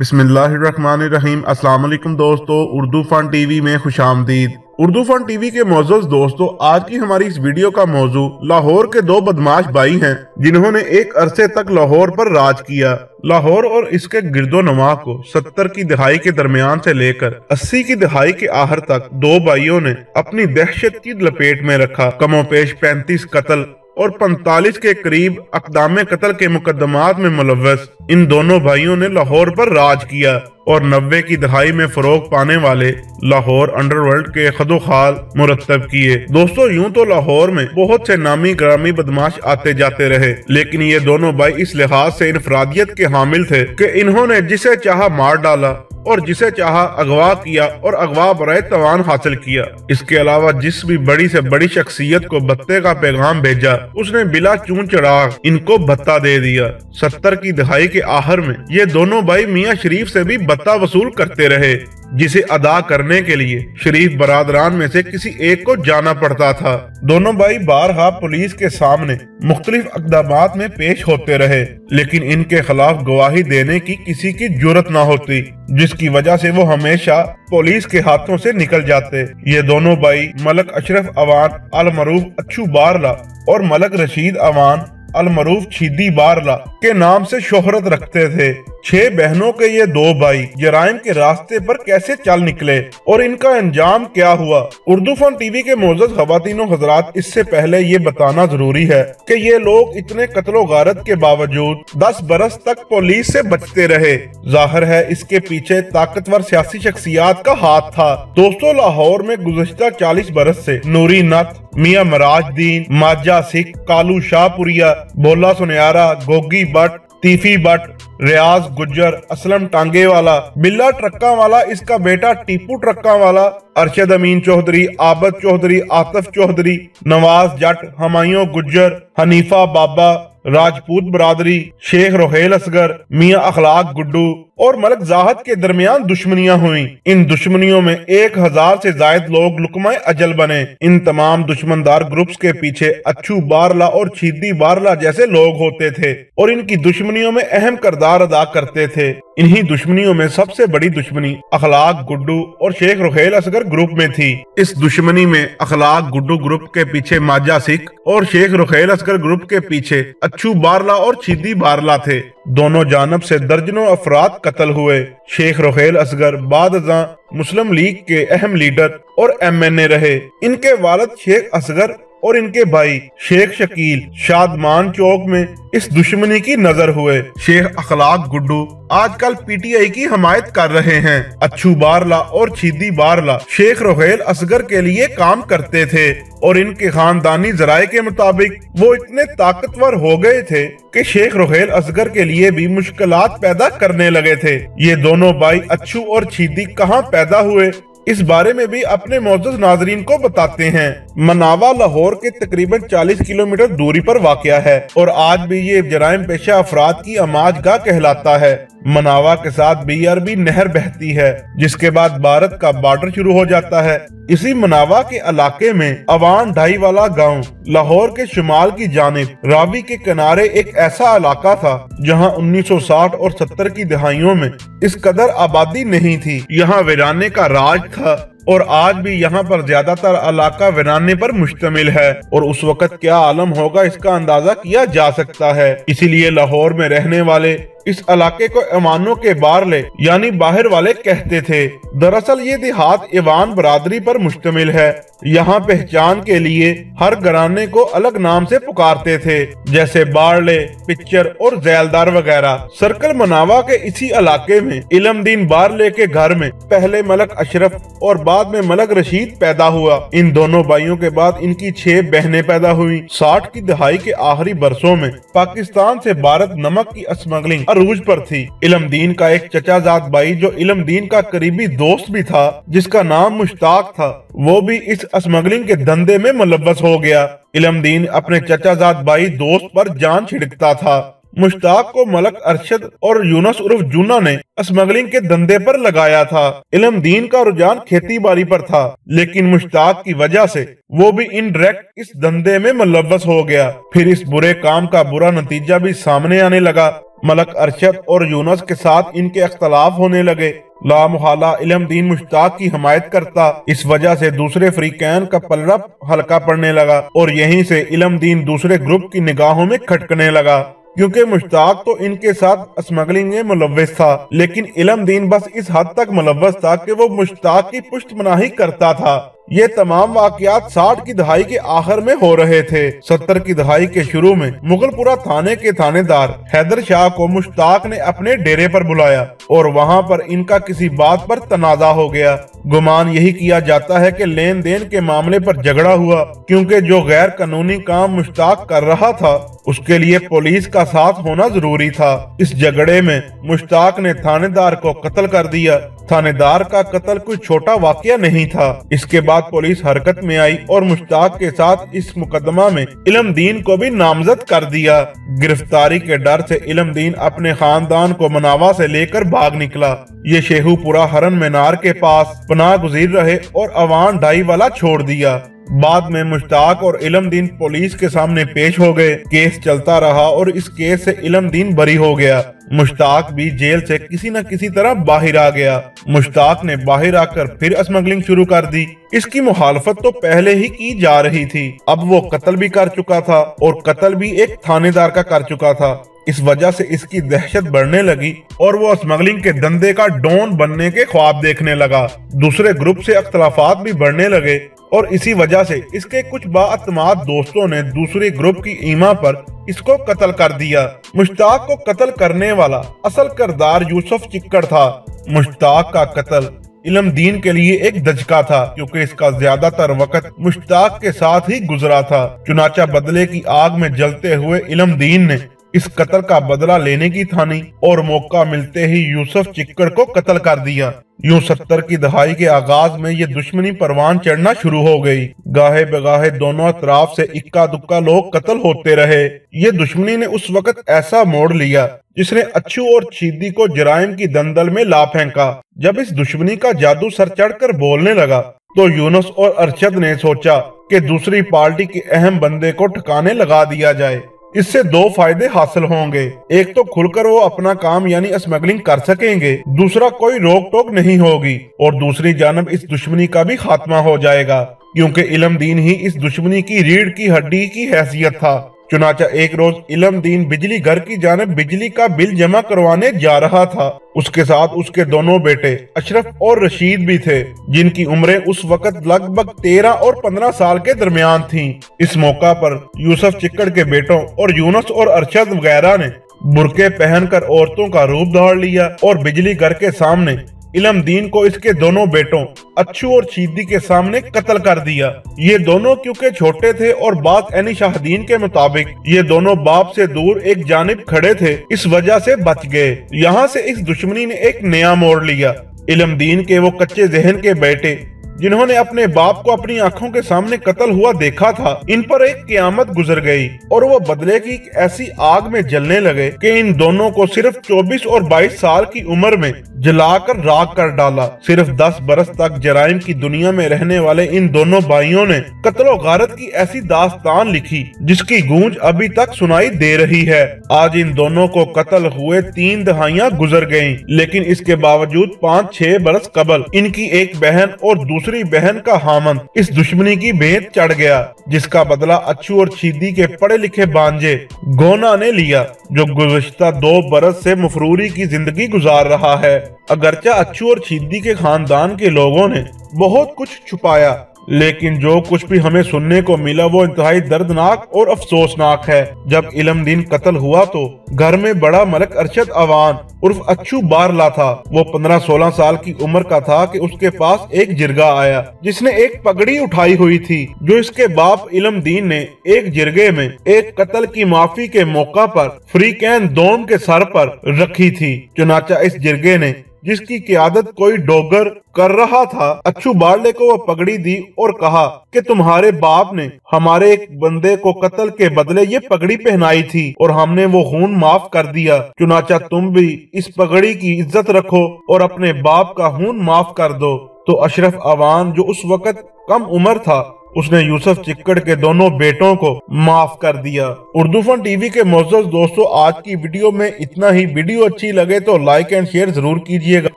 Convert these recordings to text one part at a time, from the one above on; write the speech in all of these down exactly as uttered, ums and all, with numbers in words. बिस्मिल्लाहिर्रहमानिर्रहीम। अस्सलाम वालेकुम दोस्तों, उर्दू फन टीवी में खुशामदीद। उर्दू फन टीवी के मौजूद दोस्तों, आज की हमारी इस वीडियो का मौजू लाहौर के दो बदमाश भाई हैं जिन्होंने एक अरसे तक लाहौर पर राज किया। लाहौर और इसके गिरदो नवा को सत्तर की दहाई के दरमियान से लेकर अस्सी की दहाई के आहर तक दो भाइयों ने अपनी दहशत की लपेट में रखा। कमोपेश पैंतीस कत्ल और पैंतालीस के करीब अकदामे कत्ल के मुकदमात में मुलव्वस इन दोनों भाइयों ने लाहौर पर राज किया और नब्बे की दहाई में फरोग पाने वाले लाहौर अंडरवर्ल्ड के खदोखाल मुरतब किए। दोस्तों, यूं तो लाहौर में बहुत से नामी ग्रामी बदमाश आते जाते रहे, लेकिन ये दोनों भाई इस लिहाज से इनफरादियत के हामिल थे कि इन्होंने जिसे चाहा मार डाला और जिसे चाहा अगवा किया और अगवा बराए तवान हासिल किया। इसके अलावा जिस भी बड़ी से बड़ी शख्सियत को बत्ते का पैगाम भेजा, उसने बिला चून चढ़ाग इनको भत्ता दे दिया। सत्तर की दहाई के आहर में ये दोनों भाई मियाँ शरीफ से भी भत्ता वसूल करते रहे, जिसे अदा करने के लिए शरीफ बरादरान में से किसी एक को जाना पड़ता था। दोनों भाई बारहा पुलिस के सामने मुख्तलिफ अक़दामात में पेश होते रहे, लेकिन इनके खिलाफ गवाही देने की किसी की जुर्रत ना होती, जिसकी वजह से वो हमेशा पुलिस के हाथों से निकल जाते। ये दोनों भाई मलिक अशरफ अवान अलमरूफ अच्छू बारला और मलिक रशीद अवान अलमरूफ छीदी बारला के नाम से शोहरत रखते थे। छह बहनों के ये दो भाई जराइम के रास्ते पर कैसे चल निकले और इनका अंजाम क्या हुआ? उर्दू फन टीवी के मौजूद खवातीनो हजरात, इससे पहले ये बताना जरूरी है कि ये लोग इतने कत्लो गारत के बावजूद दस बरस तक पुलिस से बचते रहे। जाहिर है इसके पीछे ताकतवर सियासी शख्सियात का हाथ था। दोस्तों, लाहौर में गुज़श्ता चालीस बरस से नूरी नत, मियाँ मराज दीन, माजा सिख, कालू शाहपुरिया, भोला सुनियारा, गोगी भट्ट, तीफी भट्ट, रियाज गुज्जर, असलम टांगे वाला, बिल्ला ट्रक्का वाला, इसका बेटा टीपू ट्रक्का वाला, अरशद अमीन चौधरी, आबद चौधरी, आतफ चौधरी, नवाज जट, हमायों गुज्जर, हनीफा बाबा, राजपूत बरादरी, शेख रोहेल असगर, मियाँ अखलाक गुड्डू और मलिक जाहद के दरमियान दुश्मनियाँ हुई। इन दुश्मनियों में एक हजार से जायद लोग लुकमाए अजल बने। इन तमाम दुश्मनदार ग्रुप्स के पीछे अच्छू बारला और छीदी बारला जैसे लोग होते थे और इनकी दुश्मनियों में अहम किरदार अदा करते थे। इन्हीं दुश्मनियों में सबसे बड़ी दुश्मनी अखलाक गुड्डू और शेख रोहेल असगर ग्रुप में थी। इस दुश्मनी में अखलाक गुड्डू ग्रुप के पीछे माजा सिख और शेख रोहेल असगर ग्रुप के पीछे अच्छू बारला और छीदी बारला थे। दोनों जानब से दर्जनों अफराद कत्ल हुए। शेख रोहेल असगर बाद अज़ां मुस्लिम लीग के अहम लीडर और एम एन ए रहे। इनके वालिद शेख असगर और इनके भाई शेख शकील शादमान चौक में इस दुश्मनी की नजर हुए। शेख अखलाक गुड्डू आजकल पीटीआई की हमायत कर रहे हैं। अच्छू बारला और छीदी बारला शेख रोहेल असगर के लिए काम करते थे और इनके खानदानी जराये के मुताबिक वो इतने ताकतवर हो गए थे कि शेख रोहेल असगर के लिए भी मुश्किलात पैदा करने लगे थे। ये दोनों भाई अच्छू और छीदी कहाँ पैदा हुए, इस बारे में भी अपने मौजूद नाजरीन को बताते हैं। मनावा लाहौर के तकरीबन चालीस किलोमीटर दूरी पर वाक़या है और आज भी ये जराइम पेशा अफराद की अमाजगाह कहलाता है। मनावा के साथ बी अरबी नहर बहती है, जिसके बाद भारत का बॉर्डर शुरू हो जाता है। इसी मनावा के इलाके में अवान ढाई वाला गाँव लाहौर के शुमाल की जानिब रावी के किनारे एक ऐसा इलाका था जहाँ उन्नीस सौ साठ और सत्तर की दहाइयों में इस कदर आबादी नहीं थी। यहाँ वीराने का राज था और आज भी यहाँ पर ज्यादातर इलाका वीराने पर मुश्तमिल है और उस वक़्त क्या आलम होगा इसका अंदाजा किया जा सकता है। इसीलिए लाहौर में रहने वाले इस इलाके को ईवानों के बारले यानी बाहर वाले कहते थे। दरअसल ये देहात ईवान बरादरी पर मुश्तमिल है। यहाँ पहचान के लिए हर घराने को अलग नाम से पुकारते थे, जैसे बारले, पिक्चर और जैलदार वगैरह। सर्कल मनावा के इसी इलाके में इल्म दीन बारले के घर में पहले मलिक अशरफ और बाद में मलिक रशीद पैदा हुआ। इन दोनों भाइयों के बाद इनकी छह बहनें पैदा हुई। साठ की दहाई के आखिरी बरसों में पाकिस्तान से भारत नमक की स्मगलिंग अरूज पर थी। इल्म दीन का एक चचाजाद भाई जो इल्म दीन का करीबी दोस्त भी था, जिसका नाम मुश्ताक था, वो भी इस स्मगलिंग के धंधे में मुलव्वस हो गया। इल्म दीन अपने चचाजाद भाई दोस्त पर जान छिड़कता था। मुश्ताक को मलिक अरशद और यूनुस उर्फ जूना ने स्मगलिंग के धंधे पर लगाया था। इल्म दीन का रुझान खेती बाड़ी पर था, लेकिन मुश्ताक की वजह से वो भी इनडायरेक्ट इस धंधे में मुलव्वस हो गया। फिर इस बुरे काम का बुरा नतीजा भी सामने आने लगा। मलक अरशद और यूनुस के साथ इनके अख्तलाफ होने लगे। ला मुहाला इल्म दीन मुश्ताक की हमायत करता, इस वजह से दूसरे फ्रीकैन का पलड़ा हल्का पड़ने लगा और यहीं से इल्म दीन दूसरे ग्रुप की निगाहों में खटकने लगा, क्योंकि मुश्ताक तो इनके साथ स्मगलिंग में मुलव्वस था, लेकिन इल्म दीन बस इस हद तक मुलव्वस था कि वो मुश्ताक की पुष्टमनाही करता था। ये तमाम वाकयात साठ की दहाई के आखिर में हो रहे थे। सत्तर की दहाई के शुरू में मुगलपुरा थाने के थानेदार हैदर शाह को मुश्ताक ने अपने डेरे पर बुलाया और वहाँ पर इनका किसी बात पर तनाजा हो गया। गुमान यही किया जाता है कि लेन देन के मामले पर झगड़ा हुआ, क्योंकि जो गैर कानूनी काम मुश्ताक कर रहा था उसके लिए पुलिस का साथ होना जरूरी था। इस झगड़े में मुश्ताक ने थानेदार को कत्ल कर दिया। थानेदार का कत्ल कोई छोटा वाकया नहीं था। इसके बाद पुलिस हरकत में आई और मुश्ताक के साथ इस मुकदमा में इल्म दीन को भी नामजद कर दिया। गिरफ्तारी के डर से इल्म दीन अपने खानदान को मनावा से लेकर भाग निकला। ये शेहूपुरा हरन मीनार के पास पनाह गुज़ीर रहे और अवान ढाई वाला छोड़ दिया। बाद में मुश्ताक और इल्म दीन पुलिस के सामने पेश हो गए। केस चलता रहा और इस केस से इल्म दीन बरी हो गया। मुश्ताक भी जेल से किसी न किसी तरह बाहर आ गया। मुश्ताक ने बाहर आकर फिर स्मगलिंग शुरू कर दी। इसकी मुखालफत तो पहले ही की जा रही थी, अब वो कत्ल भी कर चुका था और कत्ल भी एक थानेदार का कर चुका था। इस वजह से इसकी दहशत बढ़ने लगी और वो स्मगलिंग के धंधे का डॉन बनने के ख्वाब देखने लगा। दूसरे ग्रुप से अख्तलाफात भी बढ़ने लगे और इसी वजह से इसके कुछ बाएतमाद दोस्तों ने दूसरे ग्रुप की ईमा पर इसको कत्ल कर दिया। मुश्ताक को कत्ल करने वाला असल किरदार यूसुफ चिक्कड़ था। मुश्ताक का कत्ल इल्म दीन के लिए एक दचका था, क्योंकि इसका ज्यादातर वक्त मुश्ताक के साथ ही गुजरा था। चुनाचा बदले की आग में जलते हुए इल्म दीन ने इस कत्ल का बदला लेने की ठानी और मौका मिलते ही यूसुफ चिक्कड़ को कत्ल कर दिया। यूं सत्तर की दहाई के आगाज में ये दुश्मनी परवान चढ़ना शुरू हो गई। गाहे बगाहे दोनों अतराफ से इक्का दुक्का लोग कत्ल होते रहे। ये दुश्मनी ने उस वक्त ऐसा मोड़ लिया जिसने अच्छू और छीदी को जराइम की दंदल में ला फेंका। जब इस दुश्मनी का जादू सर चढ़कर बोलने लगा तो यूनुस और अरशद ने सोचा कि दूसरी पार्टी के अहम बंदे को ठिकाने लगा दिया जाए। इससे दो फायदे हासिल होंगे, एक तो खुलकर वो अपना काम यानी स्मगलिंग कर सकेंगे, दूसरा कोई रोक टोक नहीं होगी और दूसरी जानब इस दुश्मनी का भी खात्मा हो जाएगा, क्योंकि इल्म दीन ही इस दुश्मनी की रीढ़ की हड्डी की हैसियत था। चुनाचा एक रोज इल्म दीन बिजली घर की जानब बिजली का बिल जमा करवाने जा रहा था। उसके साथ उसके दोनों बेटे अशरफ और रशीद भी थे, जिनकी उम्रें उस वक्त लगभग तेरह और पंद्रह साल के दरमियान थीं। इस मौका पर यूसुफ चिक्कड़ के बेटों और यूनुस और अरशद वगैरह ने बुरके पहनकर औरतों का रूप धार लिया और बिजली घर के सामने इल्म दीन को इसके दोनों बेटों अच्छू और शीदी के सामने कत्ल कर दिया। ये दोनों क्योंकि छोटे थे और बात एनी शाहदीन के मुताबिक ये दोनों बाप से दूर एक जानिब खड़े थे, इस वजह से बच गए। यहाँ से इस दुश्मनी ने एक नया मोड़ लिया। इल्म दीन के वो कच्चे जहन के बेटे जिन्होंने अपने बाप को अपनी आंखों के सामने कत्ल हुआ देखा था, इन पर एक क़यामत गुजर गई और वो बदले की एक ऐसी आग में जलने लगे कि इन दोनों को सिर्फ चौबीस और बाईस साल की उम्र में जलाकर राख कर डाला। सिर्फ दस बरस तक जराइम की दुनिया में रहने वाले इन दोनों भाइयों ने कत्लो गारत की ऐसी दास्तान लिखी जिसकी गूंज अभी तक सुनाई दे रही है। आज इन दोनों को कत्ल हुए तीन दहाइयां गुजर गयी, लेकिन इसके बावजूद पाँच छह बरस कबल इनकी एक बहन और दूसरी बहन का हामन इस दुश्मनी की भेंट चढ़ गया, जिसका बदला अच्छू और छीदी के पढ़े लिखे बांजे गोना ने लिया, जो गुज़श्ता दो बरस से मफरूरी की जिंदगी गुजार रहा है। अगरचा अच्छू और छीदी के खानदान के लोगों ने बहुत कुछ छुपाया, लेकिन जो कुछ भी हमें सुनने को मिला वो इंतहाई दर्दनाक और अफसोसनाक है। जब इल्म दीन कत्ल हुआ तो घर में बड़ा मलिक अरशद अवान उर्फ अच्छू बारला था। वो पंद्रह सोलह साल की उम्र का था कि उसके पास एक जिरगा आया जिसने एक पगड़ी उठाई हुई थी, जो इसके बाप इल्म दीन ने एक जिरगे में एक कत्ल की माफी के मौका पर फ्रीकैन दोम के सर पर रखी थी। चुनाचा इस जिरगे ने, जिसकी क़यादत कोई डोगर कर रहा था, अच्छू बारले को वह पगड़ी दी और कहा कि तुम्हारे बाप ने हमारे एक बंदे को कत्ल के बदले ये पगड़ी पहनाई थी और हमने वो खून माफ कर दिया। चुनाचा तुम भी इस पगड़ी की इज्जत रखो और अपने बाप का खून माफ कर दो। तो अशरफ अवान, जो उस वक्त कम उम्र था, उसने यूसुफ चिक्कड़ के दोनों बेटों को माफ कर दिया। उर्दू फन टीवी के मौजूद दोस्तों, आज की वीडियो में इतना ही। वीडियो अच्छी लगे तो लाइक एंड शेयर जरूर कीजिएगा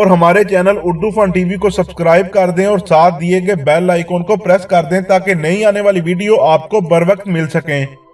और हमारे चैनल उर्दू फन टीवी को सब्सक्राइब कर दें और साथ दिए गए बेल आइकॉन को प्रेस कर दें ताकि नई आने वाली वीडियो आपको बर वक्त मिल सके।